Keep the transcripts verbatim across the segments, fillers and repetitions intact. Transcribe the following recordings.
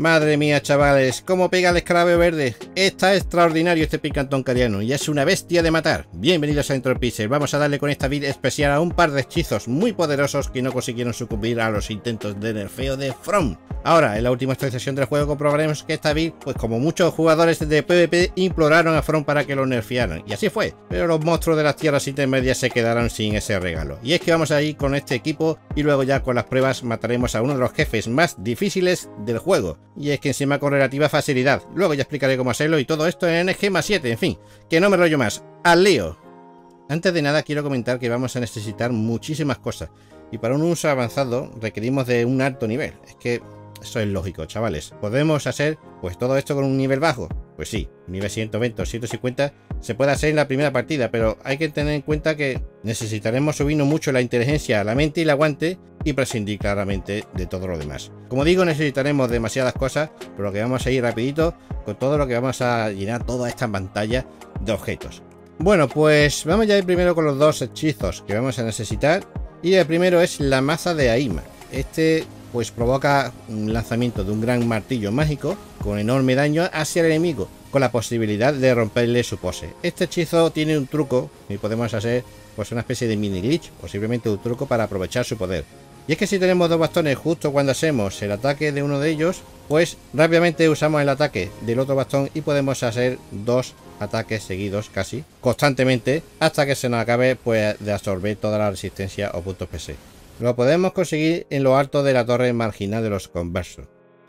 Madre mía, chavales, cómo pega el escarabajo verde. Está extraordinario este picantón cariano y es una bestia de matar. Bienvenidos a Dentro del Pixel. Vamos a darle con esta build especial a un par de hechizos muy poderosos que no consiguieron sucumbir a los intentos de nerfeo de From. Ahora, en la última actualización del juego comprobaremos que esta build, pues como muchos jugadores de PvP, imploraron a From para que lo nerfearan. Y así fue, pero los monstruos de las tierras intermedias se quedaron sin ese regalo. Y es que vamos a ir con este equipo y luego ya con las pruebas mataremos a uno de los jefes más difíciles del juego. Y es que encima con relativa facilidad. Luego ya explicaré cómo hacerlo y todo esto en N G más siete. En fin, que no me rollo más. ¡Al lío! Antes de nada quiero comentar que vamos a necesitar muchísimas cosas. Y para un uso avanzado requerimos de un alto nivel. Es que eso es lógico, chavales. ¿Podemos hacer pues todo esto con un nivel bajo? Pues sí, nivel ciento veinte o ciento cincuenta se puede hacer en la primera partida, pero hay que tener en cuenta que necesitaremos subirnos mucho la inteligencia, la mente y el aguante y prescindir claramente de todo lo demás. Como digo, necesitaremos demasiadas cosas, por lo que vamos a ir rapidito con todo lo que vamos a llenar toda esta pantalla de objetos. Bueno, pues vamos ya a ir primero con los dos hechizos que vamos a necesitar y el primero es la Maza de Ayma. Este pues provoca un lanzamiento de un gran martillo mágico con enorme daño hacia el enemigo, con la posibilidad de romperle su pose. Este hechizo tiene un truco y podemos hacer pues una especie de mini glitch, posiblemente un truco para aprovechar su poder. Y es que si tenemos dos bastones justo cuando hacemos el ataque de uno de ellos, pues rápidamente usamos el ataque del otro bastón y podemos hacer dos ataques seguidos casi constantemente hasta que se nos acabe pues de absorber toda la resistencia o puntos P C. Lo podemos conseguir en lo alto de la Torre Marginal de los Conversos.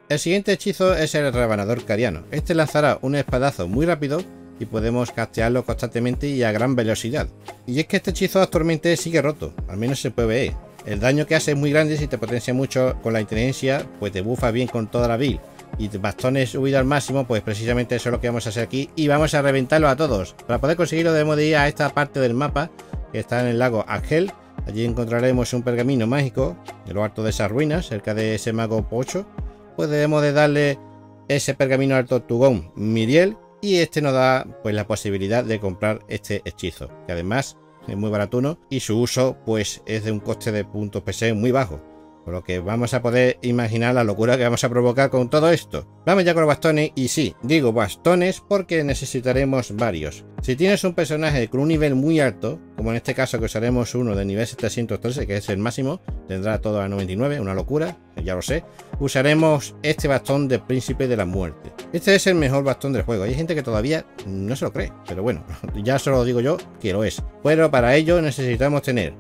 El siguiente hechizo es el Rebanador Cariano. Este lanzará un espadazo muy rápido y podemos castearlo constantemente y a gran velocidad. Y es que este hechizo actualmente sigue roto, al menos en PvE. El daño que hace es muy grande, si te potencia mucho con la inteligencia, pues te bufas bien con toda la build. Y bastones huida al máximo, pues precisamente eso es lo que vamos a hacer aquí y vamos a reventarlo a todos. Para poder conseguirlo debemos de ir a esta parte del mapa que está en el lago Aghel. Allí encontraremos un pergamino mágico en lo alto de esas ruinas, cerca de ese mago pocho. Pues debemos de darle ese pergamino al tortugón Miriel y este nos da pues la posibilidad de comprar este hechizo, que además es muy baratuno y su uso pues es de un coste de puntos P C muy bajo, por lo que vamos a poder imaginar la locura que vamos a provocar con todo esto. Vamos ya con los bastones, y sí, digo bastones porque necesitaremos varios. Si tienes un personaje con un nivel muy alto, como en este caso que usaremos uno de nivel setecientos trece, que es el máximo, tendrá todo a noventa y nueve, una locura, ya lo sé, usaremos este Bastón del Príncipe de la Muerte. Este es el mejor bastón del juego, hay gente que todavía no se lo cree, pero bueno, ya se lo digo yo que lo es. Pero para ello necesitamos tener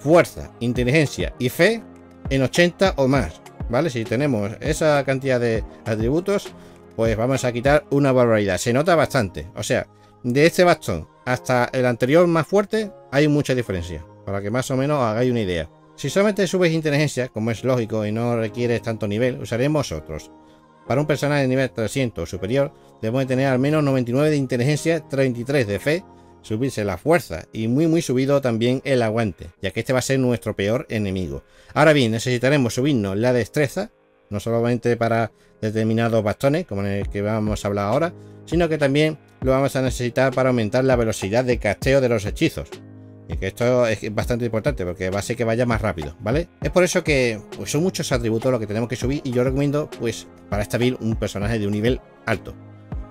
fuerza, inteligencia y fe en ochenta o más, ¿vale? Si tenemos esa cantidad de atributos, pues vamos a quitar una barbaridad. Se nota bastante, o sea, de este bastón hasta el anterior más fuerte hay mucha diferencia, para que más o menos hagáis una idea. Si solamente subes inteligencia, como es lógico y no requieres tanto nivel, usaremos otros. Para un personaje de nivel trescientos o superior, debemos tener al menos noventa y nueve de inteligencia, treinta y tres de fe, subirse la fuerza y muy muy subido también el aguante, ya que este va a ser nuestro peor enemigo. Ahora bien, necesitaremos subirnos la destreza, no solamente para determinados bastones como en el que vamos a hablar ahora, sino que también lo vamos a necesitar para aumentar la velocidad de casteo de los hechizos. Y que esto es bastante importante porque va a ser que vaya más rápido, ¿vale? Es por eso que pues, son muchos atributos los que tenemos que subir y yo recomiendo pues para esta build un personaje de un nivel alto,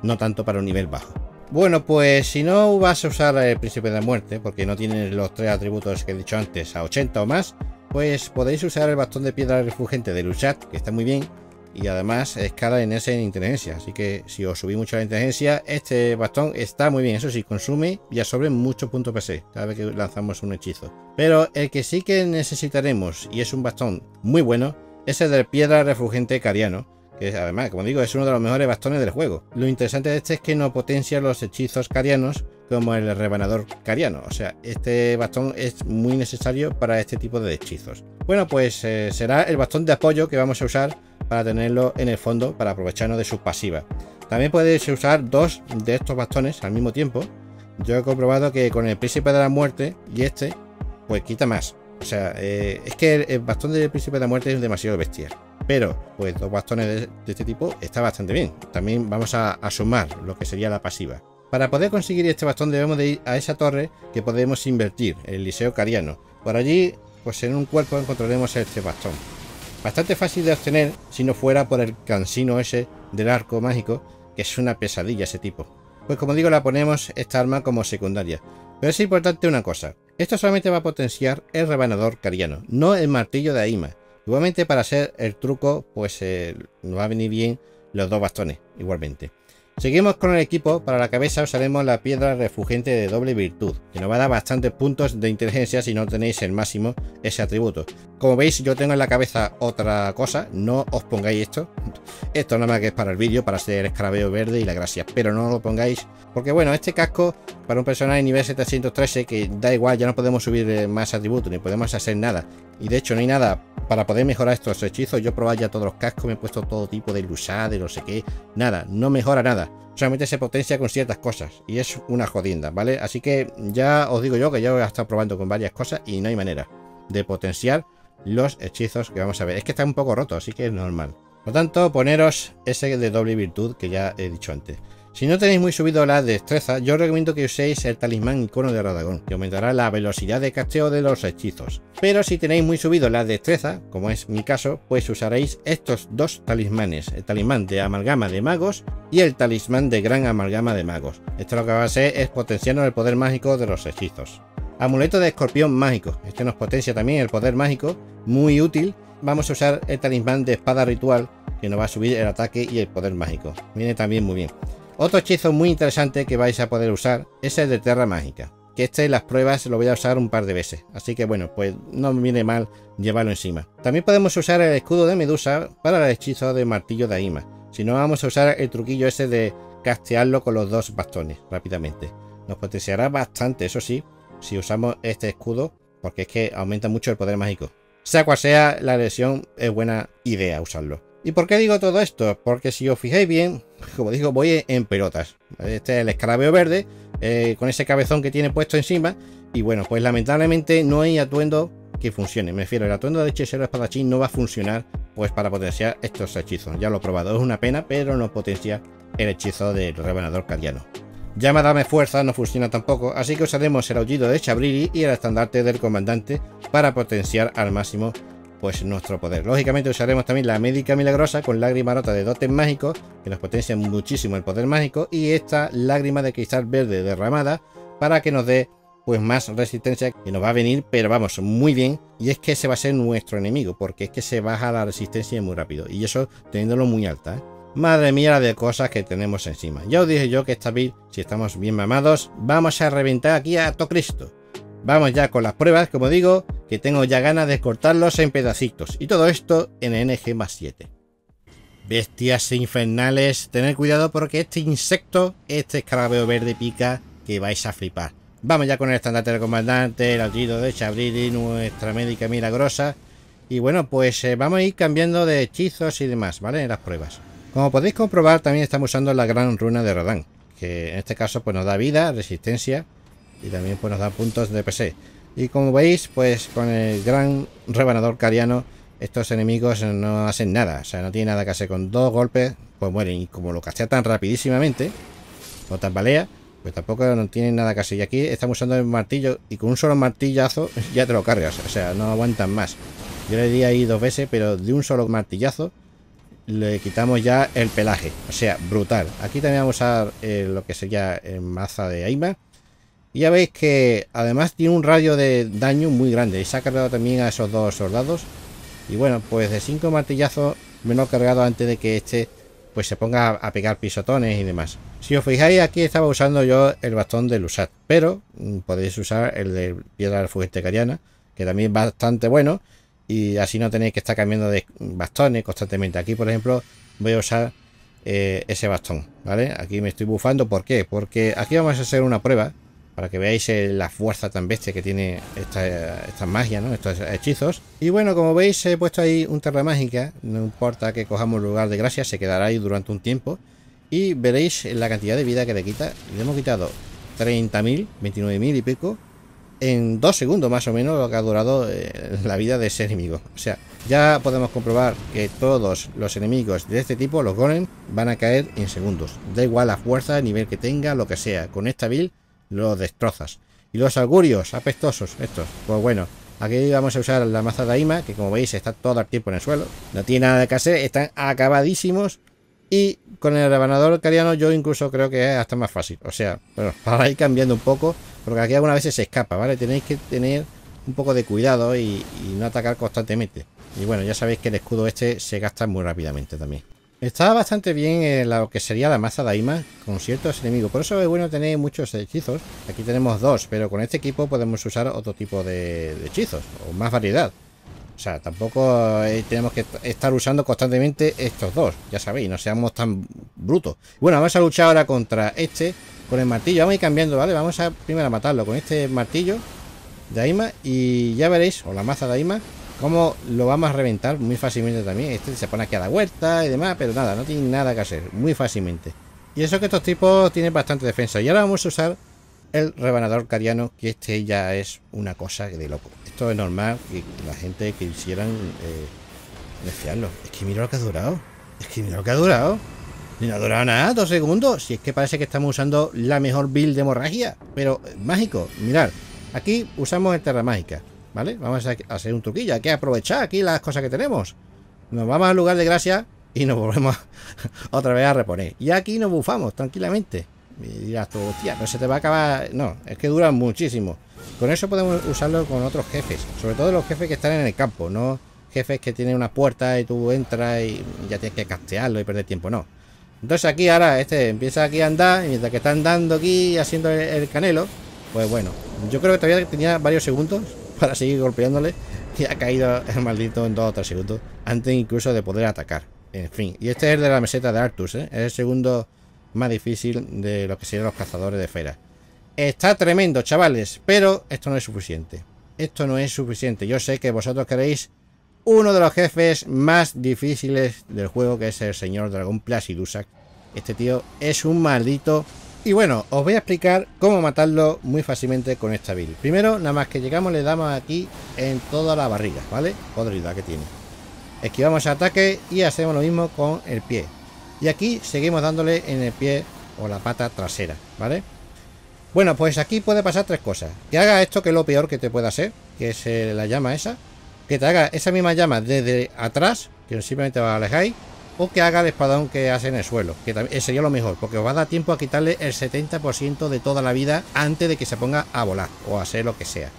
no tanto para un nivel bajo. Bueno, pues si no vas a usar el Príncipe de la Muerte, porque no tienen los tres atributos que he dicho antes a ochenta o más, pues podéis usar el Bastón de Piedra Refulgente de Lusat, que está muy bien, y además es cara en ese en inteligencia, así que si os subís mucho la inteligencia, este bastón está muy bien. Eso sí, consume y absorbe muchos puntos P C cada vez que lanzamos un hechizo. Pero el que sí que necesitaremos, y es un bastón muy bueno, es el de Piedra Refulgente Cariano, que además, como digo, es uno de los mejores bastones del juego. Lo interesante de este es que no potencia los hechizos carianos como el Rebanador Cariano, o sea, este bastón es muy necesario para este tipo de hechizos. Bueno, pues eh, será el bastón de apoyo que vamos a usar para tenerlo en el fondo, para aprovecharnos de sus pasivas. También podéis usar dos de estos bastones al mismo tiempo. Yo he comprobado que con el Príncipe de la Muerte y este, pues quita más. O sea, eh, es que el, el bastón del Príncipe de la Muerte es demasiado bestial. Pero, pues dos bastones de, de este tipo está bastante bien. También vamos a, a sumar lo que sería la pasiva. Para poder conseguir este bastón debemos de ir a esa torre que podemos invertir, el Liceo Cariano. Por allí, pues en un cuerpo encontraremos este bastón. Bastante fácil de obtener si no fuera por el cansino ese del arco mágico, que es una pesadilla ese tipo. Pues como digo, la ponemos esta arma como secundaria. Pero es importante una cosa. Esto solamente va a potenciar el rebanador cariano, no el martillo de Ayma. Igualmente, para hacer el truco, pues eh, nos va a venir bien los dos bastones, igualmente. Seguimos con el equipo. Para la cabeza usaremos la piedra refulgente de doble virtud, que nos va a dar bastantes puntos de inteligencia si no tenéis el máximo ese atributo. Como veis, yo tengo en la cabeza otra cosa, no os pongáis esto. Esto nada más que es para el vídeo, para hacer escarabeo verde y la gracia, pero no lo pongáis, porque bueno, este casco para un personaje nivel setecientos trece, que da igual, ya no podemos subir más atributos, ni podemos hacer nada. Y de hecho no hay nada para poder mejorar estos hechizos. Yo he probado ya todos los cascos, me he puesto todo tipo de Lusat, de no sé qué, nada, no mejora nada, solamente se potencia con ciertas cosas y es una jodienda, ¿vale? Así que ya os digo yo que ya lo he estado probando con varias cosas y no hay manera de potenciar los hechizos que vamos a ver. Es que está un poco roto, así que es normal. Por tanto, poneros ese de doble virtud que ya he dicho antes. Si no tenéis muy subido la destreza, yo os recomiendo que uséis el talismán Icono de Radagón, que aumentará la velocidad de casteo de los hechizos. Pero si tenéis muy subido la destreza, como es mi caso, pues usaréis estos dos talismanes, el talismán de amalgama de magos y el talismán de gran amalgama de magos. Esto lo que va a hacer es potenciarnos el poder mágico de los hechizos. Amuleto de escorpión mágico, este nos potencia también el poder mágico, muy útil. Vamos a usar el talismán de espada ritual, que nos va a subir el ataque y el poder mágico, viene también muy bien. Otro hechizo muy interesante que vais a poder usar es el de Terra Mágica, que este en las pruebas lo voy a usar un par de veces, así que bueno, pues no me viene mal llevarlo encima. También podemos usar el escudo de Medusa para el hechizo de martillo de Ayma, si no vamos a usar el truquillo ese de castearlo con los dos bastones rápidamente. Nos potenciará bastante, eso sí, si usamos este escudo, porque es que aumenta mucho el poder mágico. Sea cual sea la lesión, es buena idea usarlo. ¿Y por qué digo todo esto? Porque si os fijáis bien, como digo, voy en pelotas. Este es el escarabeo verde, eh, con ese cabezón que tiene puesto encima. Y bueno, pues lamentablemente no hay atuendo que funcione. Me refiero, el atuendo de hechicero espadachín no va a funcionar pues para potenciar estos hechizos. Ya lo he probado, es una pena, pero no potencia el hechizo del rebanador cariano. Llama dame fuerza no funciona tampoco, así que usaremos el aullido de Shabriri y el estandarte del comandante para potenciar al máximo pues nuestro poder. Lógicamente usaremos también la médica milagrosa con lágrima rota de dotes mágicos, que nos potencia muchísimo el poder mágico, y esta lágrima de cristal verde derramada para que nos dé pues más resistencia, que nos va a venir pero vamos muy bien. Y es que ese va a ser nuestro enemigo, porque es que se baja la resistencia muy rápido, y eso teniéndolo muy alta, ¿eh? Madre mía la de cosas que tenemos encima. Ya os dije yo que esta build, si estamos bien mamados, vamos a reventar aquí a todo Cristo. Vamos ya con las pruebas, como digo, que tengo ya ganas de cortarlos en pedacitos. Y todo esto en N G más siete. Bestias infernales, tened cuidado porque este insecto, este escarabeo verde pica, que vais a flipar. Vamos ya con el estandarte del comandante, el aullido de Shabriri, nuestra médica milagrosa. Y bueno, pues eh, vamos a ir cambiando de hechizos y demás, ¿vale? En las pruebas. Como podéis comprobar, también estamos usando la gran runa de Rodán, que en este caso pues nos da vida, resistencia y también pues nos da puntos de P C. Y como veis, pues con el gran rebanador cariano estos enemigos no hacen nada, o sea, no tiene nada que hacer. Con dos golpes pues mueren, y como lo castea tan rapidísimamente o tan balea, pues tampoco no tienen nada que hacer. Y aquí estamos usando el martillo, y con un solo martillazo ya te lo cargas, o sea, no aguantan más. Yo le di ahí dos veces, pero de un solo martillazo le quitamos ya el pelaje, o sea, brutal. Aquí también vamos a usar eh, lo que sería el maza de Ayma, y ya veis que además tiene un radio de daño muy grande, y se ha cargado también a esos dos soldados. Y bueno, pues de cinco martillazos me lo he cargado antes de que este pues se ponga a pegar pisotones y demás. Si os fijáis, aquí estaba usando yo el bastón de Lusat, pero podéis usar el de piedra refulgente cariana, que también es bastante bueno. Y así no tenéis que estar cambiando de bastones constantemente. Aquí, por ejemplo, voy a usar eh, ese bastón, ¿vale? Aquí me estoy bufando. ¿Por qué? Porque aquí vamos a hacer una prueba para que veáis eh, la fuerza tan bestia que tiene esta, esta magia, ¿no? Estos hechizos. Y bueno, como veis, he puesto ahí un terra mágica. No importa que cojamos lugar de gracia, se quedará ahí durante un tiempo. Y veréis la cantidad de vida que le quita. Le hemos quitado treinta mil, veintinueve mil y pico. En dos segundos más o menos lo que ha durado eh, la vida de ese enemigo. O sea, ya podemos comprobar que todos los enemigos de este tipo, los golem, van a caer en segundos. Da igual la fuerza, el nivel que tenga, lo que sea. Con esta build los destrozas. Y los augurios apestosos, estos, pues bueno, Aquí vamos a usar la maza de Ayma, que como veis está todo el tiempo en el suelo. No tiene nada que hacer, están acabadísimos. Y con el rebanador cariano yo incluso creo que es hasta más fácil. O sea, bueno, para ir cambiando un poco, porque aquí algunas veces se escapa, ¿vale? Tenéis que tener un poco de cuidado y, y no atacar constantemente. Y bueno, ya sabéis que el escudo este se gasta muy rápidamente también. Está bastante bien eh, lo que sería la maza de Ayma con ciertos enemigos. Por eso es bueno tener muchos hechizos. Aquí tenemos dos, pero con este equipo podemos usar otro tipo de, de hechizos o más variedad. O sea, tampoco eh, tenemos que estar usando constantemente estos dos. Ya sabéis, no seamos tan brutos. Bueno, vamos a luchar ahora contra este con el martillo. Vamos a ir cambiando, ¿vale? Vamos a primero a matarlo con este martillo de Ayma y ya veréis, o la maza de Ayma, como lo vamos a reventar muy fácilmente también. Este se pone aquí a la vuelta y demás, pero nada, no tiene nada que hacer, muy fácilmente. Y eso que estos tipos tienen bastante defensa. Y ahora vamos a usar el rebanador cariano, que este ya es una cosa de loco. Esto es normal que la gente que quisieran eh, desearlo. Es que mira lo que ha durado, es que mira lo que ha durado. Ni no ha durado nada, dos segundos. Si es que parece que estamos usando la mejor build de hemorragia, pero mágico. Mirad, aquí usamos el Terra Mágica, ¿vale? Vamos a hacer un truquillo, hay que aprovechar aquí las cosas que tenemos. Nos vamos al lugar de gracia y nos volvemos otra vez a reponer. Y aquí nos bufamos tranquilamente. Y dirás tú, hostia, pero se te va a acabar. No, es que duran muchísimo. Con eso podemos usarlo con otros jefes, sobre todo los jefes que están en el campo, no jefes que tienen una puerta y tú entras y ya tienes que castearlo y perder tiempo, no. Entonces aquí ahora este empieza aquí a andar y mientras que está andando aquí haciendo el canelo, pues bueno, yo creo que todavía tenía varios segundos para seguir golpeándole y ha caído el maldito en dos o tres segundos antes incluso de poder atacar. En fin, y este es el de la meseta de Artus, ¿eh? Es el segundo más difícil de lo que serían los cazadores de feras. Está tremendo, chavales, pero esto no es suficiente. Esto no es suficiente. Yo sé que vosotros queréis uno de los jefes más difíciles del juego, que es el señor Dragón Placidusax. Este tío es un maldito. Y bueno, os voy a explicar cómo matarlo muy fácilmente con esta build. Primero, nada más que llegamos, le damos aquí en toda la barriga, ¿vale? Podrida que tiene. Esquivamos el ataque y hacemos lo mismo con el pie. Y aquí seguimos dándole en el pie o la pata trasera, ¿vale? Bueno, pues aquí puede pasar tres cosas. Que haga esto, que es lo peor que te pueda hacer, que es eh, la llama esa. Que te haga esa misma llama desde atrás, que simplemente os alejáis. O que haga el espadón que hace en el suelo, que también sería lo mejor, porque os va a dar tiempo a quitarle el setenta por ciento de toda la vida antes de que se ponga a volar o a hacer lo que sea.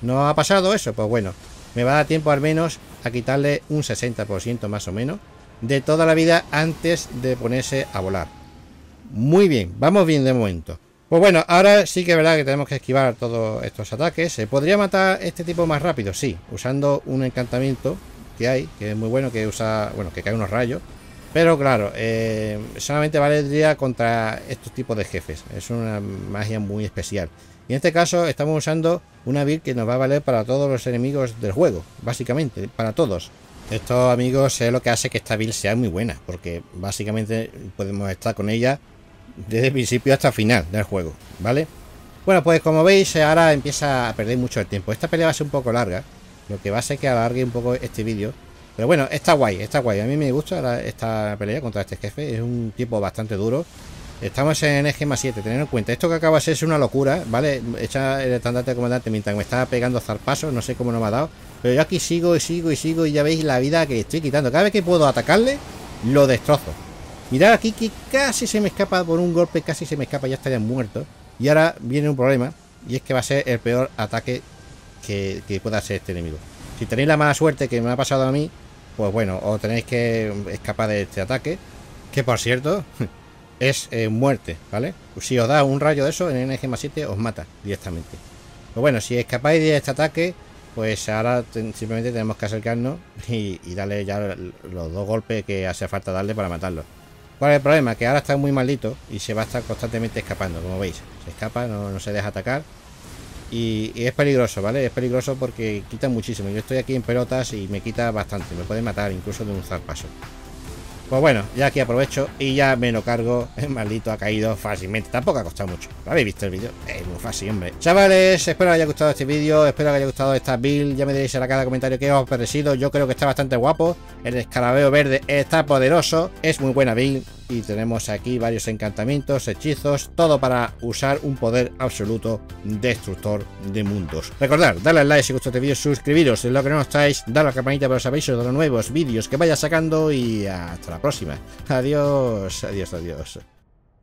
¿No ha pasado eso? Pues bueno, me va a dar tiempo al menos a quitarle un sesenta por ciento más o menos de toda la vida antes de ponerse a volar. Muy bien, vamos bien de momento. Pues bueno, ahora sí que es verdad que tenemos que esquivar todos estos ataques. ¿Se podría matar este tipo más rápido? Sí, usando un encantamiento que hay, que es muy bueno, que usa, bueno, que cae unos rayos, pero claro, eh, solamente valdría contra estos tipos de jefes. Es una magia muy especial y en este caso estamos usando una build que nos va a valer para todos los enemigos del juego, básicamente, para todos. Estos amigos es lo que hace que esta build sea muy buena, porque básicamente podemos estar con ella desde el principio hasta el final del juego, ¿vale? Bueno, pues como veis ahora empieza a perder mucho el tiempo. Esta pelea va a ser un poco larga, lo que va a ser que alargue un poco este vídeo. Pero bueno, está guay, está guay. A mí me gusta la, esta pelea contra este jefe. Es un tipo bastante duro. Estamos en eje más siete, tened en cuenta. Esto que acaba de ser es una locura, ¿vale? Echa el estandarte del comandante mientras me está pegando zarpazos. No sé cómo no me ha dado. Pero yo aquí sigo y sigo y sigo. Y ya veis la vida que estoy quitando. Cada vez que puedo atacarle, lo destrozo. Mirad aquí que casi se me escapa por un golpe. Casi se me escapa, ya estaría muerto. Y ahora viene un problema. Y es que va a ser el peor ataque Que, que pueda ser este enemigo. Si tenéis la mala suerte que me ha pasado a mí, pues bueno, os tenéis que escapar de este ataque, que por cierto es eh, muerte, ¿vale? Si os da un rayo de eso en N G más siete, os mata directamente. Pero bueno, si escapáis de este ataque, pues ahora ten, simplemente tenemos que acercarnos y, y darle ya los dos golpes que hace falta darle para matarlo. ¿Cuál es el problema? Que ahora está muy maldito y se va a estar constantemente escapando, como veis. Se escapa, no, no se deja atacar. Y es peligroso, ¿vale? Es peligroso porque quita muchísimo. Yo estoy aquí en pelotas y me quita bastante. Me puede matar incluso de un zarpazo. Pues bueno, ya aquí aprovecho y ya me lo cargo. El maldito ha caído fácilmente. Tampoco ha costado mucho. ¿Habéis visto el vídeo? Es muy fácil, hombre. Chavales, espero que haya gustado este vídeo. Espero que haya gustado esta build. Ya me diréis en la caja de comentarios qué os ha parecido. Yo creo que está bastante guapo. El escarabeo verde está poderoso. Es muy buena build. Y tenemos aquí varios encantamientos, hechizos, todo para usar un poder absoluto destructor de mundos. Recordad, darle al like si os gustó este vídeo, suscribiros si lo que no estáis, dar a la campanita para los avisos de los nuevos vídeos que vaya sacando y hasta la próxima. Adiós, adiós, adiós.